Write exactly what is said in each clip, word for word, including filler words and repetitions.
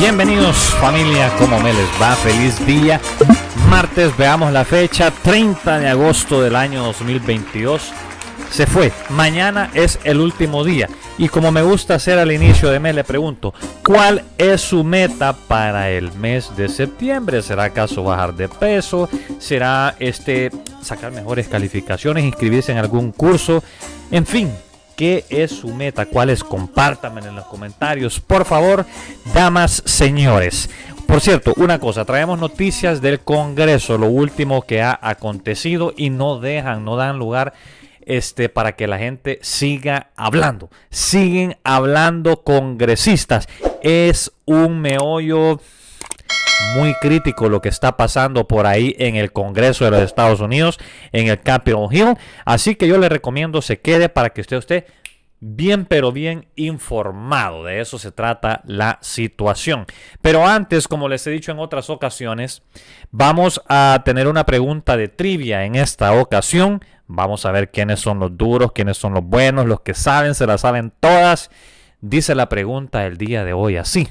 Bienvenidos familia, ¿cómo me les va? Feliz día. Martes, veamos la fecha, treinta de agosto del año dos mil veintidós. Se fue, mañana es el último día. Y como me gusta hacer al inicio de mes, le pregunto, ¿cuál es su meta para el mes de septiembre? ¿Será acaso bajar de peso? ¿Será este sacar mejores calificaciones? ¿Inscribirse en algún curso? En fin, ¿qué es su meta? ¿Cuál es? Compártanme en los comentarios, por favor, damas, señores. Por cierto, una cosa, traemos noticias del Congreso, lo último que ha acontecido, y no dejan, no dan lugar Este, para que la gente siga hablando. Siguen hablando congresistas. Es un meollo muy crítico lo que está pasando por ahí en el Congreso de los Estados Unidos, en el Capitol Hill. Así que yo le recomiendo se quede para que usted esté bien, pero bien informado. De eso se trata la situación. Pero antes, como les he dicho en otras ocasiones, vamos a tener una pregunta de trivia en esta ocasión. Vamos a ver quiénes son los duros, quiénes son los buenos, los que saben, se las saben todas. Dice la pregunta del día de hoy así: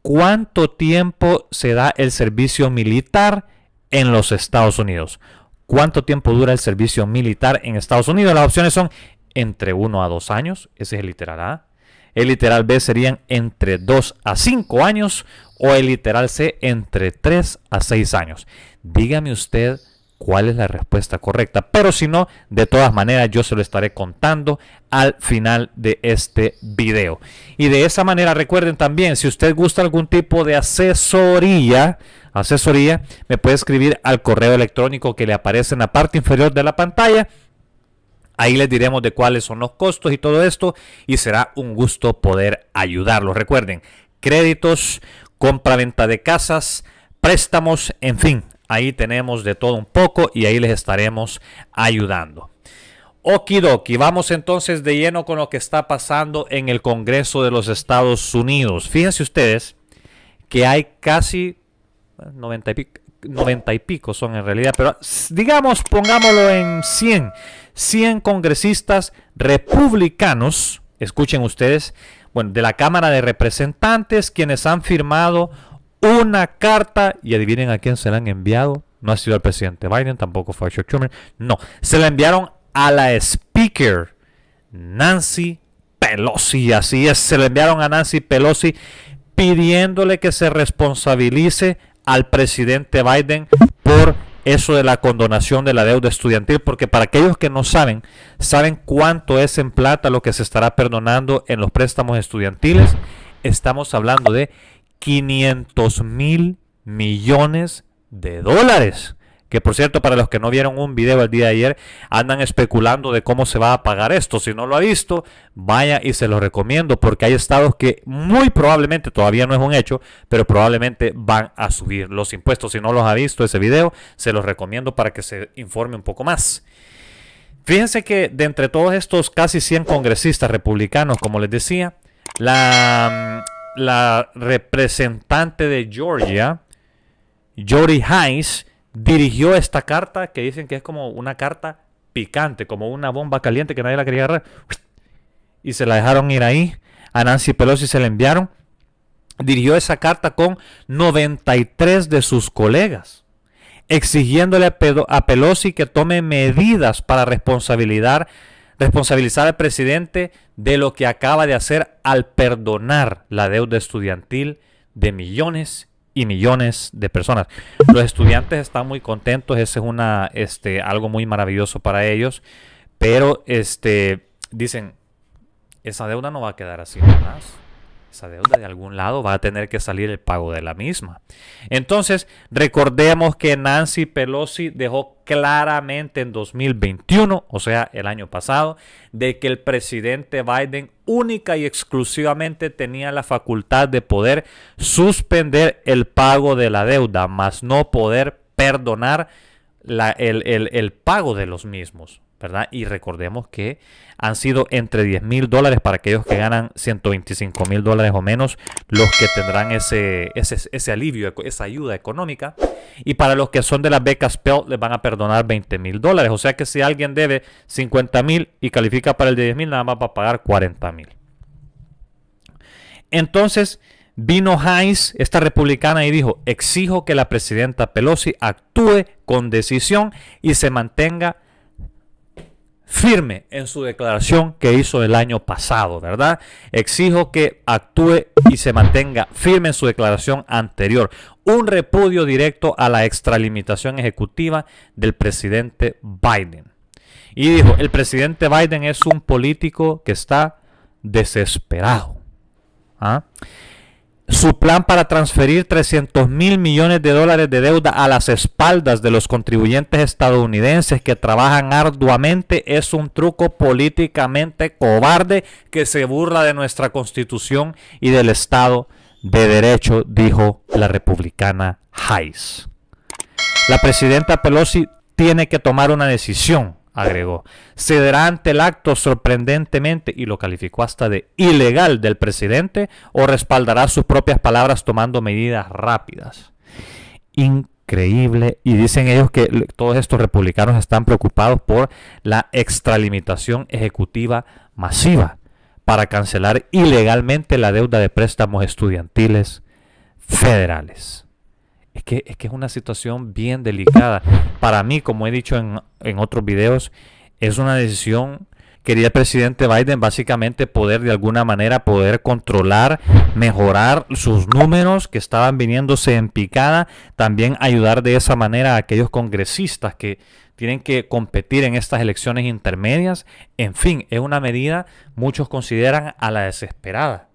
¿cuánto tiempo se da el servicio militar en los Estados Unidos? ¿Cuánto tiempo dura el servicio militar en Estados Unidos? Las opciones son entre uno a dos años, ese es el literal A. El literal B serían entre dos a cinco años, o el literal C entre tres a seis años. Dígame usted cuál es la respuesta correcta, pero si no, de todas maneras yo se lo estaré contando al final de este video. Y de esa manera recuerden también, si usted gusta algún tipo de asesoría, asesoría, me puede escribir al correo electrónico que le aparece en la parte inferior de la pantalla. Ahí les diremos de cuáles son los costos y todo esto, y será un gusto poder ayudarlos. Recuerden, créditos, compra-venta de casas, préstamos, en fin. Ahí tenemos de todo un poco y ahí les estaremos ayudando. Okidoki, vamos entonces de lleno con lo que está pasando en el Congreso de los Estados Unidos. Fíjense ustedes que hay casi noventa y pico, noventa y pico son en realidad, pero digamos, pongámoslo en cien, cien congresistas republicanos, escuchen ustedes, bueno, de la Cámara de Representantes, quienes han firmado una carta, y adivinen a quién se la han enviado. No ha sido al presidente Biden, tampoco fue a Schumer. No, se la enviaron a la speaker Nancy Pelosi. Así es, se la enviaron a Nancy Pelosi pidiéndole que se responsabilice al presidente Biden por eso de la condonación de la deuda estudiantil, porque para aquellos que no saben, saben cuánto es en plata lo que se estará perdonando en los préstamos estudiantiles. Estamos hablando de quinientos mil millones de dólares. Que por cierto, para los que no vieron un video el día de ayer, andan especulando de cómo se va a pagar esto. Si no lo ha visto, vaya y se lo recomiendo, porque hay estados que muy probablemente, todavía no es un hecho, pero probablemente van a subir los impuestos. Si no los ha visto ese video, se los recomiendo para que se informe un poco más. Fíjense que de entre todos estos casi cien congresistas republicanos, como les decía, la... La representante de Georgia, Jody Hice, dirigió esta carta que dicen que es como una carta picante, como una bomba caliente que nadie la quería agarrar. Y se la dejaron ir ahí. A Nancy Pelosi se la enviaron. Dirigió esa carta con noventa y tres de sus colegas, exigiéndole a Pelosi que tome medidas para responsabilizar, responsabilizar al presidente de lo que acaba de hacer al perdonar la deuda estudiantil de millones y millones de personas. Los estudiantes están muy contentos, eso es una, este, algo muy maravilloso para ellos, pero este, dicen, esa deuda no va a quedar así nada más. Esa deuda de algún lado va a tener que salir el pago de la misma. Entonces, recordemos que Nancy Pelosi dejó claramente en dos mil veintiuno, o sea, el año pasado, de que el presidente Biden única y exclusivamente tenía la facultad de poder suspender el pago de la deuda, mas no poder perdonar la, el, el, el pago de los mismos. ¿verdad? Y recordemos que han sido entre diez mil dólares para aquellos que ganan ciento veinticinco mil dólares o menos los que tendrán ese, ese, ese alivio, esa ayuda económica. Y para los que son de las becas Pell les van a perdonar veinte mil dólares. O sea que si alguien debe cincuenta mil y califica para el de diez mil, nada más va a pagar cuarenta mil. Entonces vino Hice, esta republicana, y dijo: exijo que la presidenta Pelosi actúe con decisión y se mantenga firme en su declaración que hizo el año pasado, ¿verdad? Exijo que actúe y se mantenga firme en su declaración anterior. Un repudio directo a la extralimitación ejecutiva del presidente Biden. Y dijo: el presidente Biden es un político que está desesperado. ¿Ah? Su plan para transferir trescientos mil millones de dólares de deuda a las espaldas de los contribuyentes estadounidenses que trabajan arduamente es un truco políticamente cobarde que se burla de nuestra Constitución y del Estado de Derecho, dijo la republicana Hice. La presidenta Pelosi tiene que tomar una decisión, agregó. ¿Cederá ante el acto sorprendentemente, y lo calificó hasta de ilegal, del presidente, o respaldará sus propias palabras tomando medidas rápidas? Increíble. Y dicen ellos que todos estos republicanos están preocupados por la extralimitación ejecutiva masiva para cancelar ilegalmente la deuda de préstamos estudiantiles federales. Es que, es que es una situación bien delicada. Para mí, como he dicho en, en otros videos, es una decisión que quería el presidente Biden básicamente poder de alguna manera poder controlar, mejorar sus números que estaban viniéndose en picada, también ayudar de esa manera a aquellos congresistas que tienen que competir en estas elecciones intermedias. En fin, es una medida, muchos consideran, a la desesperada.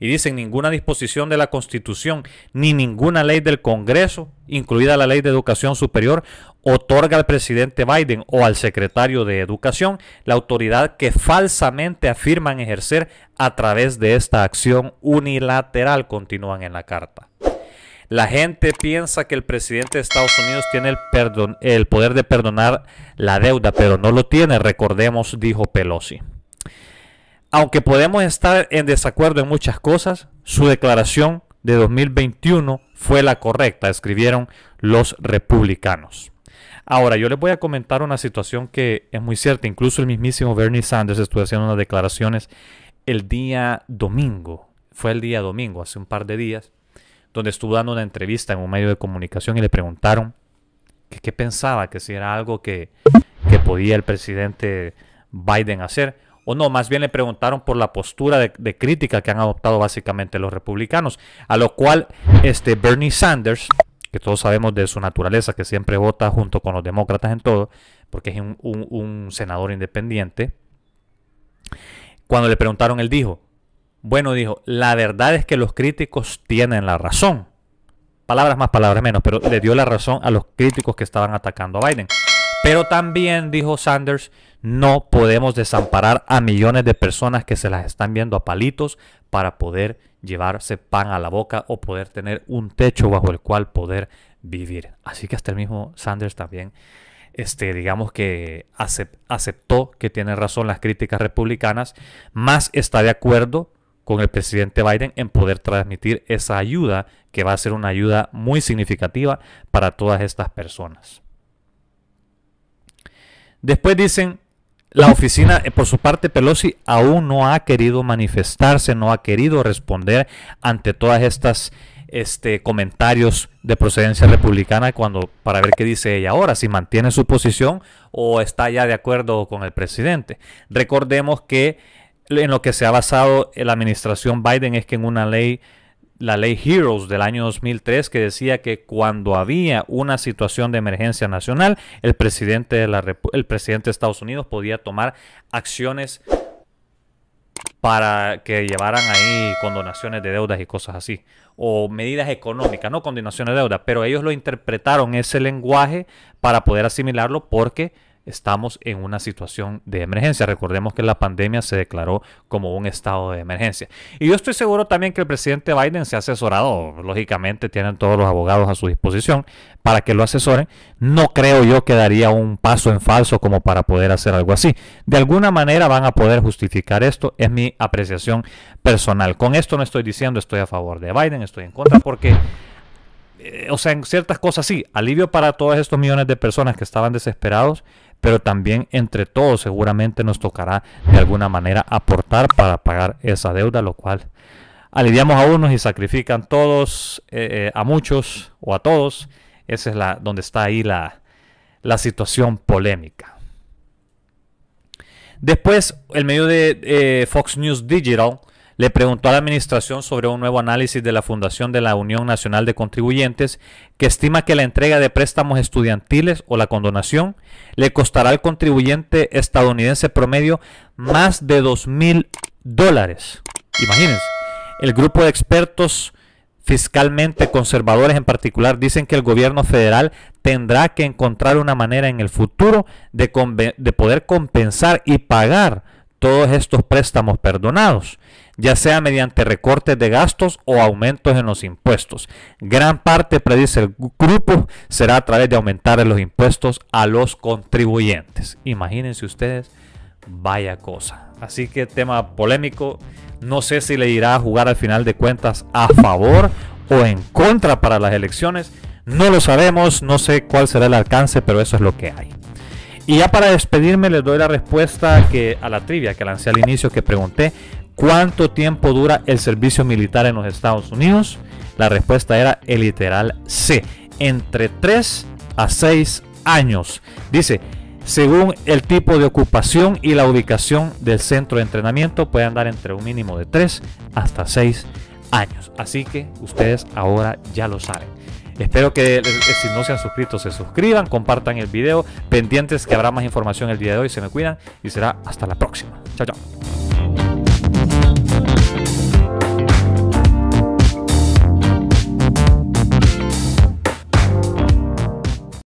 Y dicen: ninguna disposición de la Constitución ni ninguna ley del Congreso, incluida la Ley de Educación Superior, otorga al presidente Biden o al secretario de Educación la autoridad que falsamente afirman ejercer a través de esta acción unilateral, continúan en la carta. La gente piensa que el presidente de Estados Unidos tiene el, perdón, el poder de perdonar la deuda, pero no lo tiene, recordemos, dijo Pelosi. Aunque podemos estar en desacuerdo en muchas cosas, su declaración de dos mil veintiuno fue la correcta, escribieron los republicanos. Ahora, yo les voy a comentar una situación que es muy cierta. Incluso el mismísimo Bernie Sanders estuvo haciendo unas declaraciones el día domingo. Fue el día domingo, hace un par de días, donde estuvo dando una entrevista en un medio de comunicación y le preguntaron que qué pensaba, que si era algo que, que podía el presidente Biden hacer. O no, más bien le preguntaron por la postura de, de crítica que han adoptado básicamente los republicanos, a lo cual este Bernie Sanders, que todos sabemos de su naturaleza, que siempre vota junto con los demócratas en todo, porque es un, un, un senador independiente, cuando le preguntaron, él dijo, bueno, dijo, la verdad es que los críticos tienen la razón. Palabras más, palabras menos, pero le dio la razón a los críticos que estaban atacando a Biden. Pero también, dijo Sanders, no podemos desamparar a millones de personas que se las están viendo a palitos para poder llevarse pan a la boca o poder tener un techo bajo el cual poder vivir. Así que hasta el mismo Sanders también, este, digamos que aceptó que tienen razón las críticas republicanas, más está de acuerdo con el presidente Biden en poder transmitir esa ayuda, que va a ser una ayuda muy significativa para todas estas personas. Después dicen, la oficina, por su parte Pelosi aún no ha querido manifestarse, no ha querido responder ante todas estas este, comentarios de procedencia republicana, cuando, para ver qué dice ella ahora, si mantiene su posición o está ya de acuerdo con el presidente. Recordemos que en lo que se ha basado la administración Biden es que en una ley, la Ley Heroes del año dos mil tres, que decía que cuando había una situación de emergencia nacional, el presidente de, la, el presidente de Estados Unidos podía tomar acciones para que llevaran ahí condonaciones de deudas y cosas así, o medidas económicas, no condonaciones de deuda, pero ellos lo interpretaron ese lenguaje para poder asimilarlo, porque estamos en una situación de emergencia. Recordemos que la pandemia se declaró como un estado de emergencia. Y yo estoy seguro también que el presidente Biden se ha asesorado. Lógicamente tienen todos los abogados a su disposición para que lo asesoren. No creo yo que daría un paso en falso como para poder hacer algo así. De alguna manera van a poder justificar esto. Es mi apreciación personal. Con esto no estoy diciendo estoy a favor de Biden, estoy en contra, porque... O sea, en ciertas cosas sí, alivio para todos estos millones de personas que estaban desesperados, pero también entre todos seguramente nos tocará de alguna manera aportar para pagar esa deuda, lo cual aliviamos a unos y sacrifican todos, eh, a muchos o a todos. Esa es la donde está ahí la, la situación polémica. Después, el medio de eh, Fox News Digital le preguntó a la administración sobre un nuevo análisis de la Fundación de la Unión Nacional de Contribuyentes, que estima que la entrega de préstamos estudiantiles o la condonación le costará al contribuyente estadounidense promedio más de dos mil dólares. Imagínense. El grupo de expertos fiscalmente conservadores en particular dicen que el gobierno federal tendrá que encontrar una manera en el futuro de, de poder compensar y pagar todos estos préstamos perdonados, ya sea mediante recortes de gastos o aumentos en los impuestos. Gran parte, predice el grupo, será a través de aumentar los impuestos a los contribuyentes. Imagínense ustedes, vaya cosa. Así que tema polémico, no sé si le irá a jugar al final de cuentas a favor o en contra para las elecciones. No lo sabemos, no sé cuál será el alcance, pero eso es lo que hay. Y ya para despedirme les doy la respuesta que, a la trivia que lancé al inicio, que pregunté cuánto tiempo dura el servicio militar en los Estados Unidos. La respuesta era el literal C, entre tres a seis años. Dice, según el tipo de ocupación y la ubicación del centro de entrenamiento, puede andar entre un mínimo de tres hasta seis años. Así que ustedes ahora ya lo saben. Espero que si no se han suscrito se suscriban, compartan el video, pendientes que habrá más información el día de hoy. Se me cuidan y será hasta la próxima. Chao, chao.